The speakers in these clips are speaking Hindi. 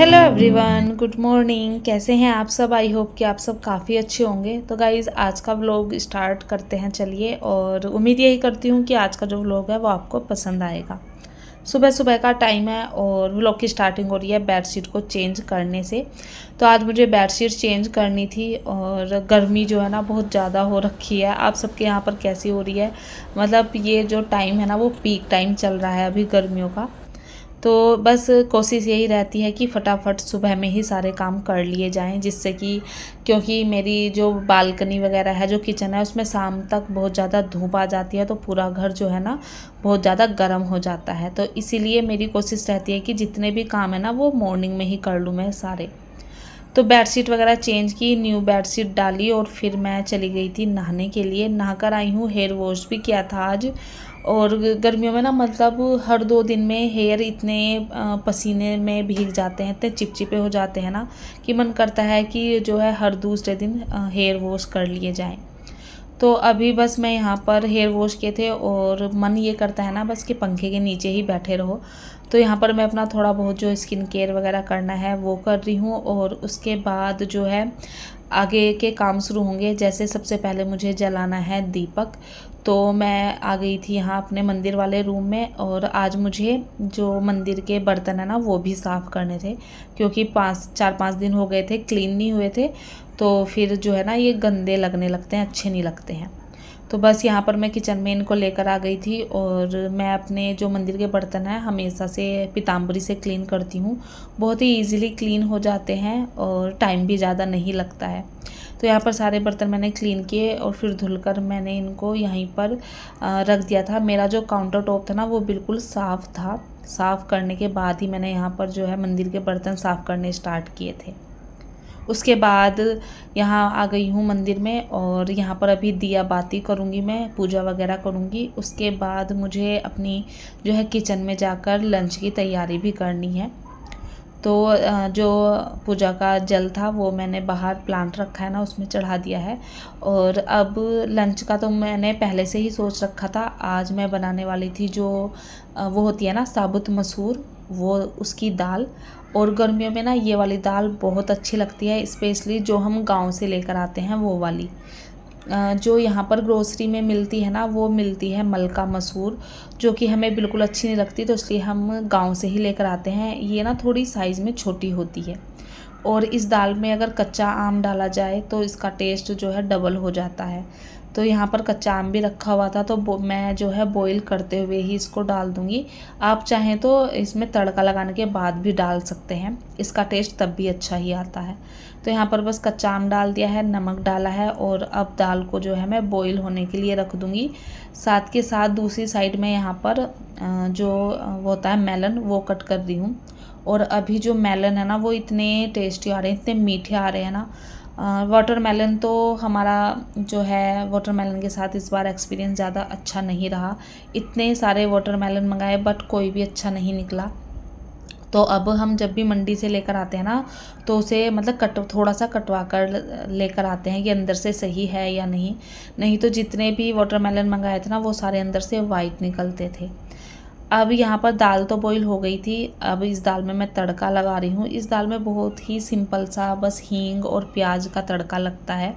Hello everyone, good morning. कैसे हैं आप सब? आई होप कि आप सब काफ़ी अच्छे होंगे। तो गाइज़, आज का व्लॉग स्टार्ट करते हैं चलिए, और उम्मीद यही करती हूँ कि आज का जो व्लॉग है वो आपको पसंद आएगा। सुबह सुबह का टाइम है और व्लॉग की स्टार्टिंग हो रही है बेडशीट को चेंज करने से। तो आज मुझे बेडशीट चेंज करनी थी और गर्मी जो है ना बहुत ज़्यादा हो रखी है। आप सबके यहाँ पर कैसी हो रही है? मतलब ये जो टाइम है ना वो पीक टाइम चल रहा है अभी गर्मियों का। तो बस कोशिश यही रहती है कि फटाफट सुबह में ही सारे काम कर लिए जाएं, जिससे कि क्योंकि मेरी जो बालकनी वगैरह है, जो किचन है, उसमें शाम तक बहुत ज़्यादा धूप आ जाती है तो पूरा घर जो है ना बहुत ज़्यादा गर्म हो जाता है। तो इसीलिए मेरी कोशिश रहती है कि जितने भी काम है ना वो मॉर्निंग में ही कर लूँ मैं सारे। तो बेडशीट वगैरह चेंज की, न्यू बेडशीट डाली और फिर मैं चली गई थी नहाने के लिए। नहाकर आई हूँ, हेयर वॉश भी किया था आज। और गर्मियों में ना मतलब हर दो दिन में हेयर इतने पसीने में भीग जाते हैं, इतने चिपचिपे हो जाते हैं ना कि मन करता है कि जो है हर दूसरे दिन हेयर वॉश कर लिए जाएं। तो अभी बस मैं यहाँ पर हेयर वॉश किए थे और मन ये करता है ना बस कि पंखे के नीचे ही बैठे रहो। तो यहाँ पर मैं अपना थोड़ा बहुत जो स्किन केयर वगैरह करना है वो कर रही हूँ, और उसके बाद जो है आगे के काम शुरू होंगे। जैसे सबसे पहले मुझे जलाना है दीपक। तो मैं आ गई थी यहाँ अपने मंदिर वाले रूम में, और आज मुझे जो मंदिर के बर्तन है ना वो भी साफ़ करने थे, क्योंकि चार पाँच दिन हो गए थे क्लीन नहीं हुए थे। तो फिर जो है ना ये गंदे लगने लगते हैं, अच्छे नहीं लगते हैं। तो बस यहाँ पर मैं किचन में इनको लेकर आ गई थी, और मैं अपने जो मंदिर के बर्तन हैं हमेशा से पीताम्बरी से क्लीन करती हूँ। बहुत ही इजीली क्लीन हो जाते हैं और टाइम भी ज़्यादा नहीं लगता है। तो यहाँ पर सारे बर्तन मैंने क्लीन किए और फिर धुलकर मैंने इनको यहीं पर रख दिया था। मेरा जो काउंटर टॉप था ना वो बिल्कुल साफ़ था। साफ़ करने के बाद ही मैंने यहाँ पर जो है मंदिर के बर्तन साफ़ करने स्टार्ट किए थे। उसके बाद यहाँ आ गई हूँ मंदिर में, और यहाँ पर अभी दिया बाती करूँगी मैं, पूजा वगैरह करूँगी। उसके बाद मुझे अपनी जो है किचन में जाकर लंच की तैयारी भी करनी है। तो जो पूजा का जल था वो मैंने बाहर प्लांट रखा है ना उसमें चढ़ा दिया है। और अब लंच का तो मैंने पहले से ही सोच रखा था। आज मैं बनाने वाली थी जो वो होती है ना साबुत मसूर, वो उसकी दाल। और गर्मियों में ना ये वाली दाल बहुत अच्छी लगती है, स्पेशली जो हम गांव से लेकर आते हैं वो वाली। जो यहाँ पर ग्रोसरी में मिलती है ना वो मिलती है मलका मसूर, जो कि हमें बिल्कुल अच्छी नहीं लगती, तो इसलिए हम गांव से ही लेकर आते हैं। ये ना थोड़ी साइज़ में छोटी होती है, और इस दाल में अगर कच्चा आम डाला जाए तो इसका टेस्ट जो है डबल हो जाता है। तो यहाँ पर कच्चा आम भी रखा हुआ था, तो मैं जो है बॉईल करते हुए ही इसको डाल दूँगी। आप चाहें तो इसमें तड़का लगाने के बाद भी डाल सकते हैं, इसका टेस्ट तब भी अच्छा ही आता है। तो यहाँ पर बस कच्चा आम डाल दिया है, नमक डाला है, और अब दाल को जो है मैं बॉईल होने के लिए रख दूँगी। साथ के साथ दूसरी साइड में यहाँ पर जो होता है मेलन, वो कट कर रही हूँ। और अभी जो मेलन है ना वो इतने टेस्टी आ रहे हैं, इतने मीठे आ रहे हैं ना। वाटरमेलन तो हमारा जो है वाटरमेलन के साथ इस बार एक्सपीरियंस ज़्यादा अच्छा नहीं रहा। इतने सारे वाटरमेलन मंगाए बट कोई भी अच्छा नहीं निकला। तो अब हम जब भी मंडी से लेकर आते हैं ना तो उसे मतलब थोड़ा सा कटवा कर लेकर आते हैं कि अंदर से सही है या नहीं। नहीं तो जितने भी वाटरमेलन मंगाए थे ना वो सारे अंदर से वाइट निकलते थे। अब यहाँ पर दाल तो बॉईल हो गई थी, अब इस दाल में मैं तड़का लगा रही हूँ। इस दाल में बहुत ही सिंपल सा बस हींग और प्याज का तड़का लगता है,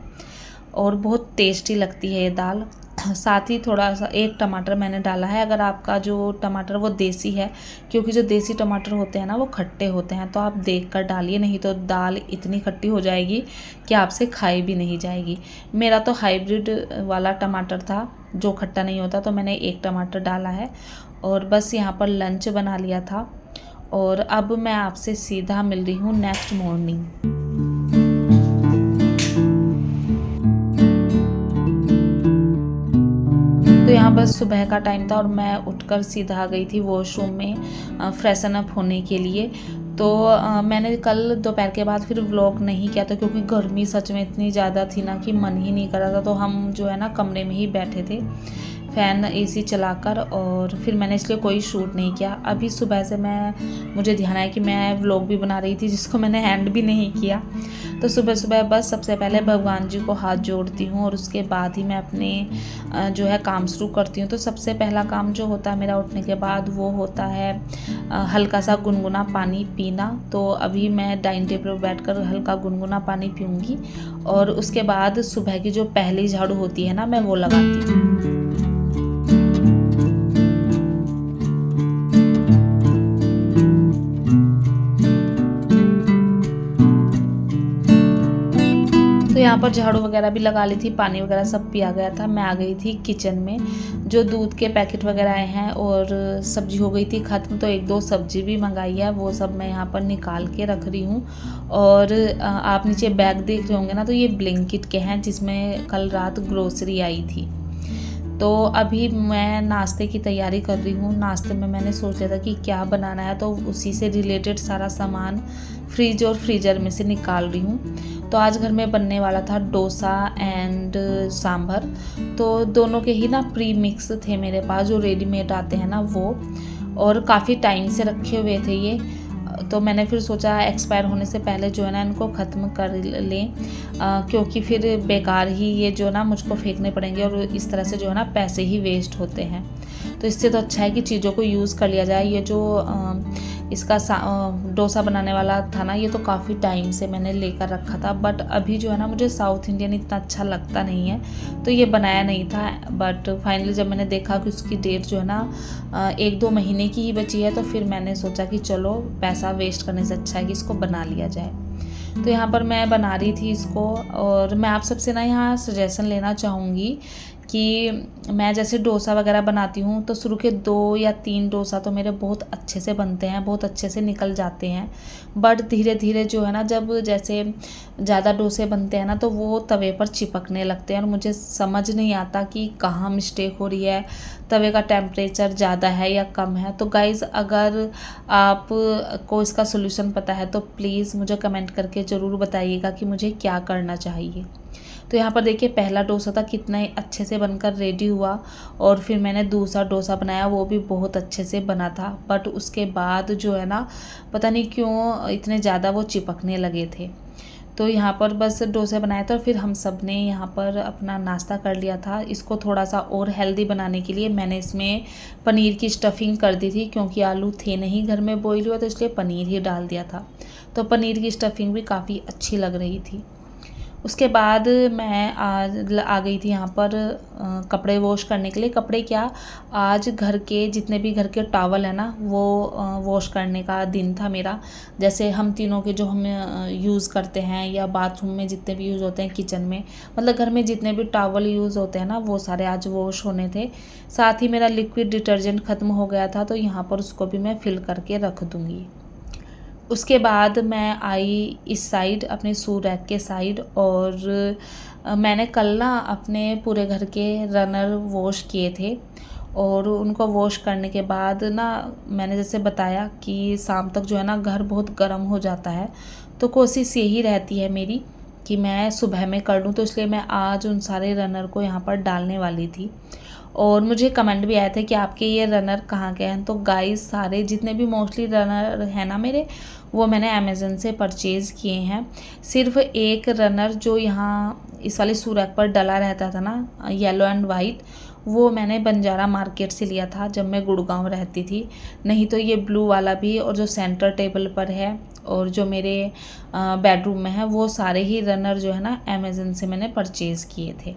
और बहुत टेस्टी लगती है ये दाल। साथ ही थोड़ा सा एक टमाटर मैंने डाला है। अगर आपका जो टमाटर वो देसी है, क्योंकि जो देसी टमाटर होते हैं ना वो खट्टे होते हैं, तो आप देख कर डालिए, नहीं तो दाल इतनी खट्टी हो जाएगी कि आपसे खाई भी नहीं जाएगी। मेरा तो हाइब्रिड वाला टमाटर था जो खट्टा नहीं होता, तो मैंने एक टमाटर डाला है। और बस यहाँ पर लंच बना लिया था, और अब मैं आपसे सीधा मिल रही हूँ नेक्स्ट मॉर्निंग। तो यहाँ बस सुबह का टाइम था और मैं उठकर सीधा आ गई थी वॉशरूम में फ्रेशन अप होने के लिए। तो मैंने कल दोपहर के बाद फिर व्लॉग नहीं किया था, क्योंकि गर्मी सच में इतनी ज़्यादा थी ना कि मन ही नहीं कर रहा था। तो हम जो है ना कमरे में ही बैठे थे फ़ैन एसी चलाकर, और फिर मैंने इसलिए कोई शूट नहीं किया। अभी सुबह से मुझे ध्यान आया कि मैं व्लॉग भी बना रही थी जिसको मैंने एंड भी नहीं किया। तो सुबह सुबह बस सबसे पहले भगवान जी को हाथ जोड़ती हूँ और उसके बाद ही मैं अपने जो है काम शुरू करती हूँ। तो सबसे पहला काम जो होता है मेरा उठने के बाद वो होता है हल्का सा गुनगुना पानी पीना। तो अभी मैं डाइनिंग टेबल पर बैठकर हल्का गुनगुना पानी पीऊँगी और उसके बाद सुबह की जो पहली झाड़ू होती है ना, मैं वो लगाती हूँ। यहाँ पर झाड़ू वगैरह भी लगा ली थी, पानी वगैरह सब पिया गया था। मैं आ गई थी किचन में, जो दूध के पैकेट वगैरह आए हैं और सब्जी हो गई थी ख़त्म, तो एक दो सब्जी भी मंगाई है, वो सब मैं यहाँ पर निकाल के रख रही हूँ। और आप नीचे बैग देख रहे होंगे ना, तो ये ब्लिंकिट के हैं जिसमें कल रात ग्रोसरी आई थी। तो अभी मैं नाश्ते की तैयारी कर रही हूँ। नाश्ते में मैंने सोचा था कि क्या बनाना है, तो उसी से रिलेटेड सारा सामान फ्रिज और फ्रीजर में से निकाल रही हूँ। तो आज घर में बनने वाला था डोसा एंड सांभर, तो दोनों के ही ना प्री मिक्स थे मेरे पास, जो रेडीमेड आते हैं ना वो, और काफ़ी टाइम से रखे हुए थे ये। तो मैंने फिर सोचा एक्सपायर होने से पहले जो है ना इनको ख़त्म कर लें, क्योंकि फिर बेकार ही ये जो ना मुझको फेंकने पड़ेंगे और इस तरह से जो है ना पैसे ही वेस्ट होते हैं। तो इससे तो अच्छा है कि चीज़ों को यूज़ कर लिया जाए। ये जो इसका डोसा बनाने वाला था ना, ये तो काफ़ी टाइम से मैंने लेकर रखा था, बट अभी जो है ना मुझे साउथ इंडियन इतना अच्छा लगता नहीं है, तो ये बनाया नहीं था। बट फाइनली जब मैंने देखा कि उसकी डेट जो है ना 1-2 महीने की ही बची है, तो फिर मैंने सोचा कि चलो पैसा वेस्ट करने से अच्छा है कि इसको बना लिया जाए। तो यहाँ पर मैं बना रही थी इसको। और मैं आप सबसे ना यहाँ सजेशन लेना चाहूँगी कि मैं जैसे डोसा वगैरह बनाती हूँ, तो शुरू के 2 या 3 डोसा तो मेरे बहुत अच्छे से बनते हैं, बहुत अच्छे से निकल जाते हैं। बट धीरे धीरे जो है ना, जब जैसे ज़्यादा डोसे बनते हैं ना, तो वो तवे पर चिपकने लगते हैं और मुझे समझ नहीं आता कि कहाँ मिस्टेक हो रही है, तवे का टेम्परेचर ज़्यादा है या कम है। तो गाइज़, अगर आप को इसका सोल्यूशन पता है तो प्लीज़ मुझे कमेंट करके ज़रूर बताइएगा कि मुझे क्या करना चाहिए। तो यहाँ पर देखिए पहला डोसा था कितना अच्छे से बनकर रेडी हुआ, और फिर मैंने दूसरा डोसा बनाया, वो भी बहुत अच्छे से बना था। बट उसके बाद जो है ना पता नहीं क्यों इतने ज़्यादा वो चिपकने लगे थे। तो यहाँ पर बस डोसे बनाए थे और फिर हम सब ने यहाँ पर अपना नाश्ता कर लिया था। इसको थोड़ा सा और हेल्दी बनाने के लिए मैंने इसमें पनीर की स्टफिंग कर दी थी, क्योंकि आलू थे नहीं घर में बॉईल हुआ, तो इसलिए पनीर ही डाल दिया था। तो पनीर की स्टफिंग भी काफ़ी अच्छी लग रही थी। उसके बाद मैं आज आ गई थी यहाँ पर कपड़े वॉश करने के लिए। कपड़े क्या, आज घर के जितने भी घर के टॉवल है ना, वो वॉश करने का दिन था मेरा। जैसे हम तीनों के जो हम यूज़ करते हैं, या बाथरूम में जितने भी यूज़ होते हैं, किचन में, मतलब घर में जितने भी टॉवल यूज़ होते हैं ना, वो सारे आज वॉश होने थे। साथ ही मेरा लिक्विड डिटर्जेंट ख़त्म हो गया था, तो यहाँ पर उसको भी मैं फिल करके रख दूँगी। उसके बाद मैं आई इस साइड अपने शू रैक के साइड, और मैंने कल ना अपने पूरे घर के रनर वॉश किए थे। और उनको वॉश करने के बाद ना, मैंने जैसे बताया कि शाम तक जो है ना घर बहुत गर्म हो जाता है, तो कोशिश यही रहती है मेरी कि मैं सुबह में कर लूँ, तो इसलिए मैं आज उन सारे रनर को यहाँ पर डालने वाली थी। और मुझे कमेंट भी आए थे कि आपके ये रनर कहाँ के हैं। तो गाइस, सारे जितने भी मोस्टली रनर हैं ना मेरे, वो मैंने अमेज़न से परचेज़ किए हैं। सिर्फ एक रनर जो यहाँ इस वाले सूरक पर डला रहता था ना, येलो एंड वाइट, वो मैंने बंजारा मार्केट से लिया था जब मैं गुड़गांव रहती थी। नहीं तो ये ब्लू वाला भी, और जो सेंटर टेबल पर है, और जो मेरे बेडरूम में है, वो सारे ही रनर जो है ना अमेज़न से मैंने परचेज़ किए थे।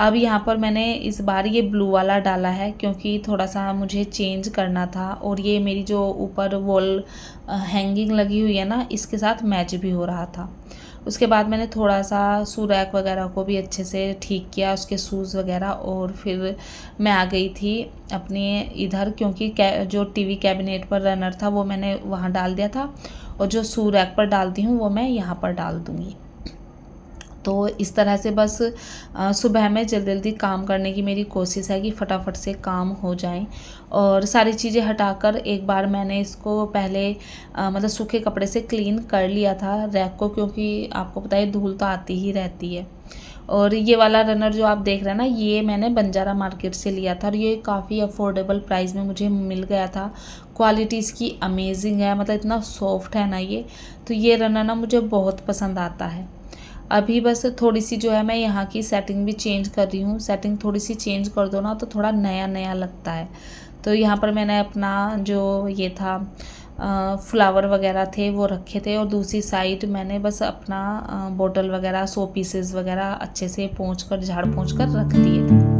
अब यहाँ पर मैंने इस बार ये ब्लू वाला डाला है, क्योंकि थोड़ा सा मुझे चेंज करना था, और ये मेरी जो ऊपर वॉल हैंगिंग लगी हुई है ना, इसके साथ मैच भी हो रहा था। उसके बाद मैंने थोड़ा सा शू रैक वगैरह को भी अच्छे से ठीक किया, उसके शूज़ वगैरह, और फिर मैं आ गई थी अपने इधर, क्योंकि जो टीवी कैबिनेट पर रनर था वो मैंने वहाँ डाल दिया था, और जो शू रैक पर डालती हूँ वो मैं यहाँ पर डाल दूँगी। तो इस तरह से बस सुबह में जल्दी जल्दी काम करने की मेरी कोशिश है कि फटाफट से काम हो जाएं। और सारी चीज़ें हटाकर एक बार मैंने इसको पहले मतलब सूखे कपड़े से क्लीन कर लिया था रैक को, क्योंकि आपको पता है धूल तो आती ही रहती है। और ये वाला रनर जो आप देख रहे हैं ना, ये मैंने बंजारा मार्केट से लिया था, और ये काफ़ी अफोर्डेबल प्राइस में मुझे मिल गया था। क्वालिटी इसकी अमेजिंग है, मतलब इतना सॉफ्ट है ना ये, तो ये रनर ना मुझे बहुत पसंद आता है। अभी बस थोड़ी सी जो है मैं यहाँ की सेटिंग भी चेंज कर रही हूँ, सेटिंग थोड़ी सी चेंज कर दो ना तो थोड़ा नया नया लगता है। तो यहाँ पर मैंने अपना जो ये था फ्लावर वगैरह थे वो रखे थे, और दूसरी साइड मैंने बस अपना बोतल वगैरह सो पीसेस वगैरह अच्छे से पोंछ कर झाड़ पोंछ कर रख दिए थे।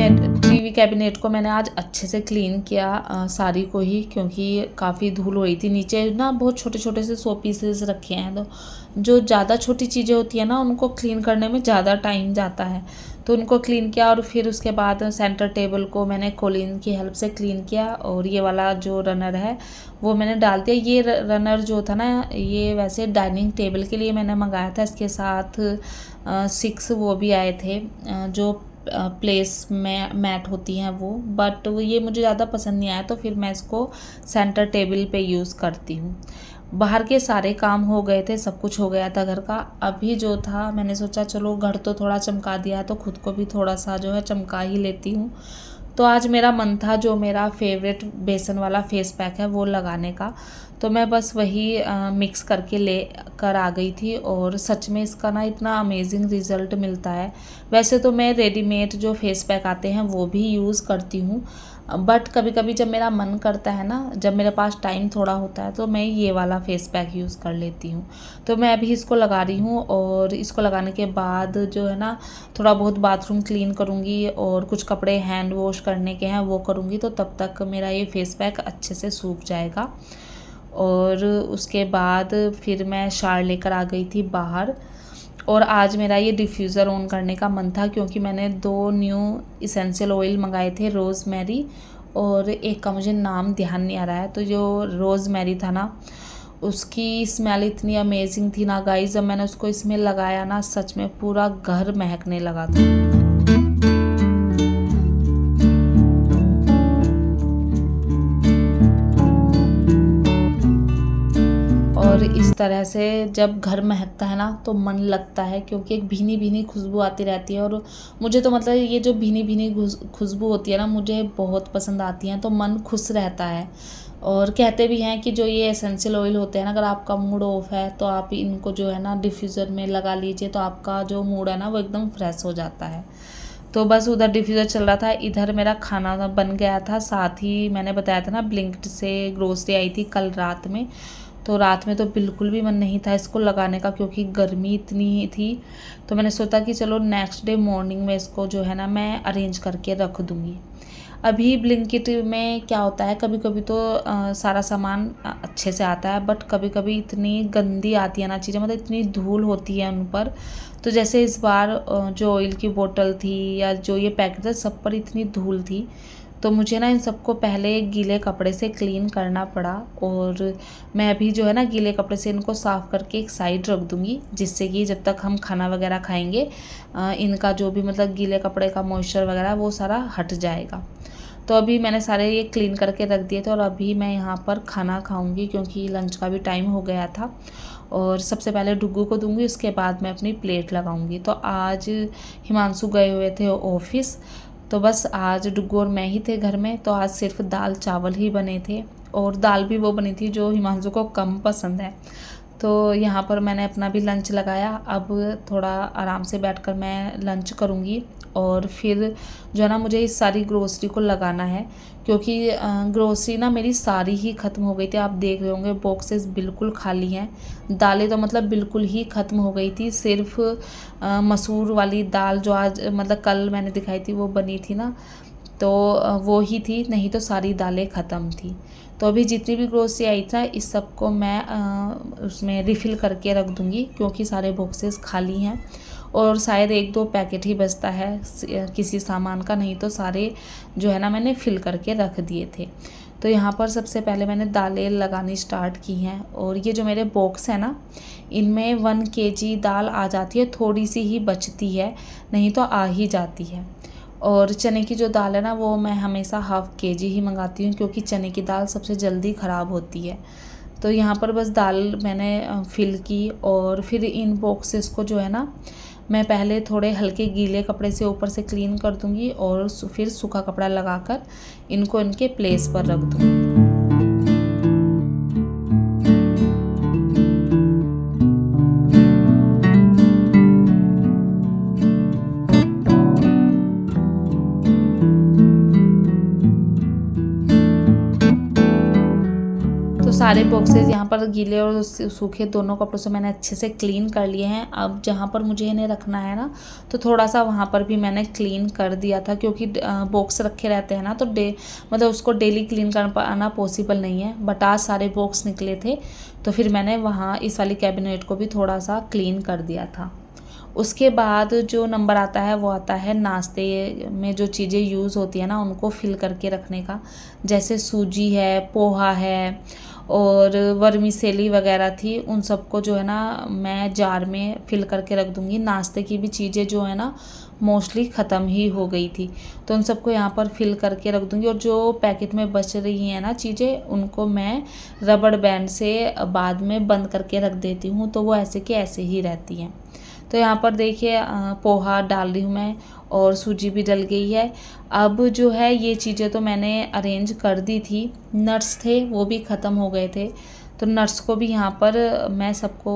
तो टीवी कैबिनेट को मैंने आज अच्छे से क्लीन किया सारी को ही, क्योंकि काफ़ी धूल हो रही थी। नीचे ना बहुत छोटे छोटे से सो पीसेस रखे हैं, तो जो ज़्यादा छोटी चीज़ें होती हैं ना उनको क्लीन करने में ज़्यादा टाइम जाता है, तो उनको क्लीन किया। और फिर उसके बाद सेंटर टेबल को मैंने कोलिन की हेल्प से क्लीन किया, और ये वाला जो रनर है वो मैंने डाल दिया। ये रनर जो था ना ये वैसे डाइनिंग टेबल के लिए मैंने मंगाया था, इसके साथ 6 वो भी आए थे जो प्लेस में मैट होती हैं वो, बट ये मुझे ज़्यादा पसंद नहीं आया, तो फिर मैं इसको सेंटर टेबल पे यूज़ करती हूँ। बाहर के सारे काम हो गए थे, सब कुछ हो गया था घर का। अभी जो था मैंने सोचा चलो घर तो थोड़ा चमका दिया है तो खुद को भी थोड़ा सा जो है चमका ही लेती हूँ। तो आज मेरा मन था जो मेरा फेवरेट बेसन वाला फेस पैक है वो लगाने का, तो मैं बस वही मिक्स करके ले कर आ गई थी। और सच में इसका ना इतना अमेजिंग रिज़ल्ट मिलता है। वैसे तो मैं रेडीमेड जो फेस पैक आते हैं वो भी यूज़ करती हूँ, बट कभी कभी जब मेरा मन करता है ना, जब मेरे पास टाइम थोड़ा होता है, तो मैं ये वाला फेस पैक यूज़ कर लेती हूँ। तो मैं अभी इसको लगा रही हूँ, और इसको लगाने के बाद जो है ना थोड़ा बहुत बाथरूम क्लीन करूँगी, और कुछ कपड़े हैंड वॉश करने के हैं वो करूँगी, तो तब तक मेरा ये फेस पैक अच्छे से सूख जाएगा। और उसके बाद फिर मैं शार लेकर आ गई थी बाहर, और आज मेरा ये डिफ्यूज़र ऑन करने का मन था, क्योंकि मैंने 2 न्यू इसेंशियल ऑयल मंगाए थे, रोज़मेरी और एक का मुझे नाम ध्यान नहीं आ रहा है। तो जो रोज़मेरी था ना उसकी स्मेल इतनी अमेजिंग थी ना गाइस, जब मैंने उसको इसमें लगाया ना सच में पूरा घर महकने लगा था। इस तरह से जब घर महकता है ना तो मन लगता है, क्योंकि एक भीनी भीनी खुशबू आती रहती है, और मुझे तो मतलब ये जो भीनी भीनी खुशबू होती है ना मुझे बहुत पसंद आती है, तो मन खुश रहता है। और कहते भी हैं कि जो ये एसेंशियल ऑयल होते हैं ना, अगर आपका मूड ऑफ है तो आप इनको जो है ना डिफ्यूज़र में लगा लीजिए, तो आपका जो मूड है ना वो एकदम फ्रेश हो जाता है। तो बस उधर डिफ्यूज़र चल रहा था, इधर मेरा खाना बन गया था। साथ ही मैंने बताया था ना ब्लिंकिट से ग्रोसरी आई थी कल रात में, तो रात में तो बिल्कुल भी मन नहीं था इसको लगाने का, क्योंकि गर्मी इतनी थी। तो मैंने सोचा कि चलो नेक्स्ट डे मॉर्निंग में इसको जो है ना मैं अरेंज करके रख दूँगी। अभी ब्लिंकिट में क्या होता है, कभी कभी तो सारा सामान अच्छे से आता है, बट कभी कभी इतनी गंदी आती है ना चीज़ें, मतलब इतनी धूल होती है उन पर। तो जैसे इस बार जो ऑयल की बोतल थी या जो ये पैकेट था सब पर इतनी धूल थी, तो मुझे ना इन सबको पहले गीले कपड़े से क्लीन करना पड़ा। और मैं अभी जो है ना गीले कपड़े से इनको साफ़ करके एक साइड रख दूँगी, जिससे कि जब तक हम खाना वगैरह खाएंगे इनका जो भी मतलब गीले कपड़े का मॉइस्चर वगैरह वो सारा हट जाएगा। तो अभी मैंने सारे ये क्लीन करके रख दिए थे, और अभी मैं यहाँ पर खाना खाऊंगी, क्योंकि लंच का भी टाइम हो गया था। और सबसे पहले डुग्गू को दूंगी, उसके बाद मैं अपनी प्लेट लगाऊंगी। तो आज हिमांशु गए हुए थे ऑफिस, तो बस आज डुग्गू और मैं ही थे घर में। तो आज सिर्फ दाल चावल ही बने थे, और दाल भी वो बनी थी जो हिमांशु को कम पसंद है। तो यहाँ पर मैंने अपना भी लंच लगाया। अब थोड़ा आराम से बैठकर मैं लंच करूँगी, और फिर जो है ना मुझे इस सारी ग्रोसरी को लगाना है, क्योंकि ग्रोसरी ना मेरी सारी ही ख़त्म हो गई थी। आप देख रहे होंगे बॉक्सेस बिल्कुल खाली हैं, दालें तो मतलब बिल्कुल ही ख़त्म हो गई थी। सिर्फ मसूर वाली दाल जो आज मतलब कल मैंने दिखाई थी वो बनी थी ना, तो वो ही थी, नहीं तो सारी दालें ख़त्म थी। तो अभी जितनी भी ग्रोसरी आई थी इस सब को मैं उसमें रिफ़िल करके रख दूँगी, क्योंकि सारे बॉक्सेस खाली हैं, और शायद 1-2 पैकेट ही बचता है किसी सामान का, नहीं तो सारे जो है ना मैंने फिल करके रख दिए थे। तो यहाँ पर सबसे पहले मैंने दालें लगानी स्टार्ट की हैं, और ये जो मेरे बॉक्स है ना इनमें 1 kg दाल आ जाती है, थोड़ी सी ही बचती है, नहीं तो आ ही जाती है। और चने की जो दाल है ना वो मैं हमेशा ½ kg ही मंगाती हूँ, क्योंकि चने की दाल सबसे जल्दी ख़राब होती है। तो यहाँ पर बस दाल मैंने फिल की और फिर इन बॉक्सेस को जो है ना मैं पहले थोड़े हल्के गीले कपड़े से ऊपर से क्लीन कर दूँगी और फिर सूखा कपड़ा लगाकर इनको इनके प्लेस पर रख दूँगी। सारे बॉक्सेस यहाँ पर गीले और सूखे दोनों कपड़ों से मैंने अच्छे से क्लीन कर लिए हैं। अब जहाँ पर मुझे इन्हें रखना है ना तो थोड़ा सा वहाँ पर भी मैंने क्लीन कर दिया था, क्योंकि बॉक्स रखे रहते हैं ना तो मतलब उसको डेली क्लीन कर पाना पॉसिबल नहीं है। बट आज सारे बॉक्स निकले थे तो फिर मैंने वहाँ इस वाली कैबिनेट को भी थोड़ा सा क्लीन कर दिया था। उसके बाद जो नंबर आता है वो आता है नाश्ते में जो चीज़ें यूज़ होती है ना उनको फिल करके रखने का, जैसे सूजी है, पोहा है और वर्मीसेली वगैरह थी, उन सबको जो है ना मैं जार में फिल करके रख दूँगी। नाश्ते की भी चीज़ें जो है ना मोस्टली ख़त्म ही हो गई थी तो उन सबको यहाँ पर फिल करके रख दूँगी। और जो पैकेट में बच रही हैं ना चीज़ें उनको मैं रबड़ बैंड से बाद में बंद करके रख देती हूँ, तो वो ऐसे के ऐसे ही रहती हैं। तो यहाँ पर देखिए पोहा डाल रही हूँ मैं और सूजी भी डल गई है। अब जो है ये चीज़ें तो मैंने अरेंज कर दी थी, नट्स थे वो भी ख़त्म हो गए थे तो नट्स को भी यहाँ पर मैं सबको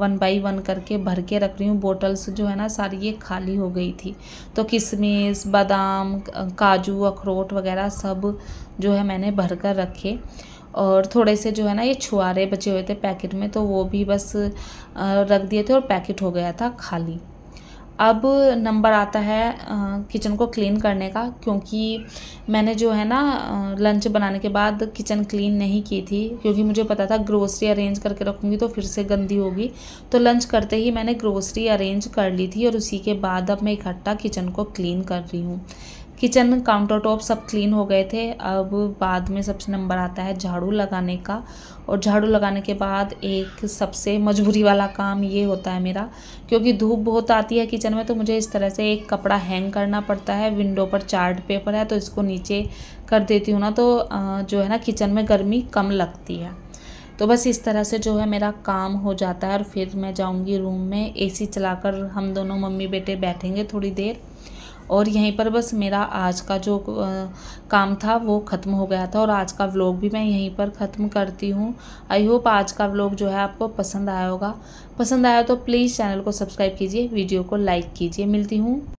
1 by 1 करके भर के रख रही हूँ। बोटल्स जो है ना सारी ये खाली हो गई थी तो किशमिश, बादाम, काजू, अखरोट वगैरह सब जो है मैंने भर कर रखे। और थोड़े से जो है ना ये छुआरे बचे हुए थे पैकेट में तो वो भी बस रख दिए थे और पैकेट हो गया था खाली। अब नंबर आता है किचन को क्लीन करने का, क्योंकि मैंने जो है ना लंच बनाने के बाद किचन क्लीन नहीं की थी, क्योंकि मुझे पता था ग्रोसरी अरेंज करके रखूँगी तो फिर से गंदी होगी। तो लंच करते ही मैंने ग्रोसरी अरेंज कर ली थी और उसी के बाद अब मैं इकट्ठा किचन को क्लीन कर रही हूँ। किचन, काउंटर टॉप सब क्लीन हो गए थे। अब बाद में सबसे नंबर आता है झाड़ू लगाने का, और झाड़ू लगाने के बाद एक सबसे मजबूरी वाला काम ये होता है मेरा, क्योंकि धूप बहुत आती है किचन में तो मुझे इस तरह से एक कपड़ा हैंग करना पड़ता है। विंडो पर चार्ट पेपर है तो इसको नीचे कर देती हूँ ना तो जो है ना किचन में गर्मी कम लगती है। तो बस इस तरह से जो है मेरा काम हो जाता है और फिर मैं जाऊँगी रूम में, AC चलाकर हम दोनों मम्मी बेटे बैठेंगे थोड़ी देर और यहीं पर बस मेरा आज का जो काम था वो ख़त्म हो गया था। और आज का व्लॉग भी मैं यहीं पर ख़त्म करती हूँ। आई होप आज का व्लॉग जो है आपको पसंद आया होगा। पसंद आया तो प्लीज़ चैनल को सब्सक्राइब कीजिए, वीडियो को लाइक कीजिए। मिलती हूँ।